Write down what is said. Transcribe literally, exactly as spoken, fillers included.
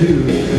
do.